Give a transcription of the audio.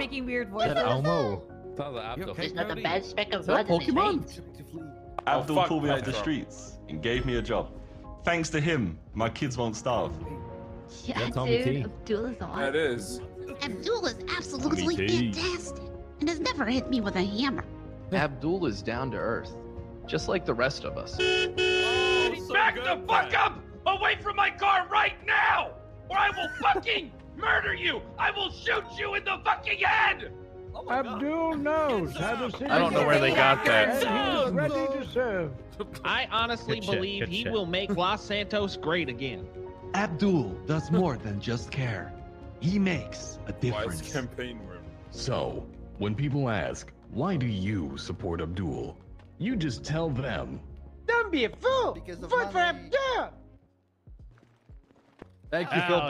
making weird voices. Elmo. Sounds like Abdul. Okay, there's not a bad speck of blood in his veins. Abdul pulled me out of the streets and gave me a job. Thanks to him, my kids won't starve. Yeah, dude, Abdul is awesome. That is. Abdul is absolutely fantastic and has never hit me with a hammer. Abdul is down to earth, just like the rest of us. Oh, so back the fuck up! Away from my car right now! Or I will fucking murder you! I will shoot you in the fucking head! Oh Abdul God. Knows how to serve. I don't know where they got that. He's ready to serve. I honestly believe he will make Los Santos great again. Abdul does more than just care. He makes a difference. Wise campaign room. So, when people ask, why do you support Abdul? You just tell them. Don't be a fool! Vote for Abdul! Thank you, Phil.